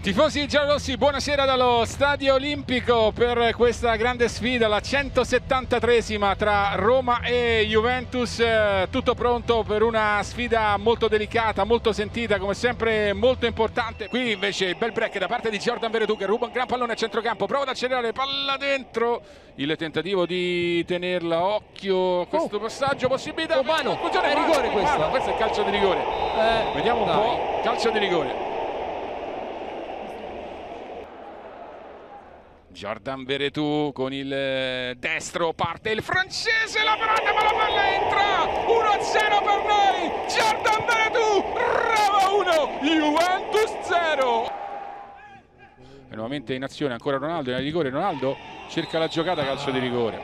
Tifosi giallorossi, buonasera dallo Stadio Olimpico per questa grande sfida, la 173esima tra Roma e Juventus. Tutto pronto per una sfida molto delicata, molto sentita, come sempre molto importante. Qui invece bel break da parte di Jordan Veretout, che ruba un gran pallone a centrocampo, prova ad accelerare, palla dentro, il tentativo di tenerla, occhio questo passaggio, possibilità mano, è rigore questo. Questo è il calcio di rigore, vediamo un po', calcio di rigore. Jordan Veretout con il destro, parte il francese, la parata, ma la palla entra, 1-0 per noi, Jordan Veretout, Roma 1, Juventus 0. E nuovamente in azione ancora Ronaldo, in rigore Ronaldo cerca la giocata, calcio di rigore.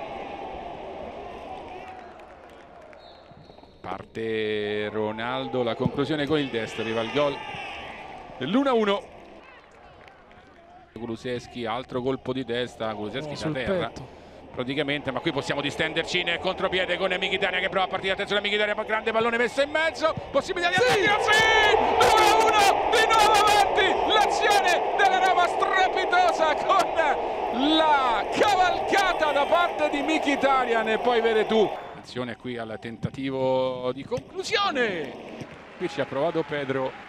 Parte Ronaldo, la conclusione con il destro, arriva il gol dell'1-1. Kulusevski, altro colpo di testa, Kulusevski da terra praticamente, ma qui possiamo distenderci nel contropiede con Mkhitaryan che prova a partire, attenzione Mkhitaryan, grande pallone messo in mezzo, possibilità di attacco, sì! 2-1, di nuovo avanti, l'azione della Roma strepitosa con la cavalcata da parte di Mkhitaryan e poi Veretout. Attenzione qui al tentativo di conclusione, qui ci ha provato Pedro.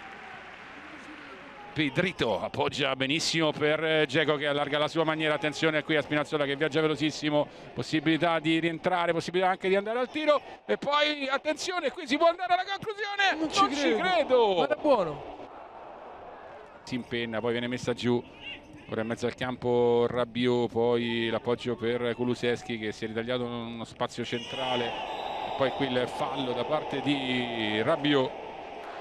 Pedrito appoggia benissimo per Dzeko che allarga la sua maniera, attenzione qui a Spinazzola che viaggia velocissimo, possibilità di rientrare, possibilità anche di andare al tiro e poi attenzione qui si può andare alla conclusione, non ci credo. Ma è buono, si impenna, poi viene messa giù, ora in mezzo al campo Rabiot, poi l'appoggio per Kulusevski che si è ritagliato in uno spazio centrale e poi qui il fallo da parte di Rabiot,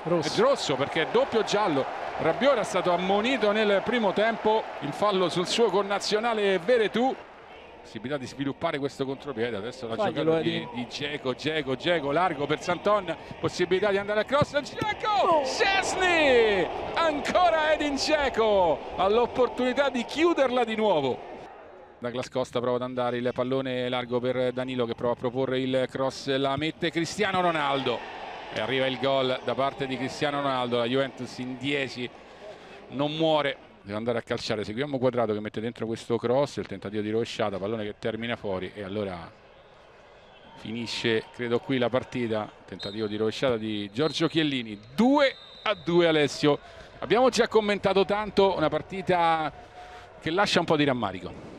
rosso. È rosso perché è doppio giallo. Rabiot era stato ammonito nel primo tempo, il fallo sul suo connazionale Veretout, possibilità di sviluppare questo contropiede, adesso la giocata di Dzeko, largo per Santon, possibilità di andare a cross, Dzeko, Szczęsny, ancora Edin Dzeko, all'opportunità di chiuderla di nuovo. Douglas Costa prova ad andare, il pallone largo per Danilo che prova a proporre il cross, la mette Cristiano Ronaldo. E arriva il gol da parte di Cristiano Ronaldo, la Juventus in 10 non muore, deve andare a calciare, seguiamo Quadrato che mette dentro questo cross, il tentativo di rovesciata, pallone che termina fuori e allora finisce credo qui la partita, tentativo di rovesciata di Giorgio Chiellini, 2-2 Alessio, abbiamo già commentato tanto, una partita che lascia un po' di rammarico.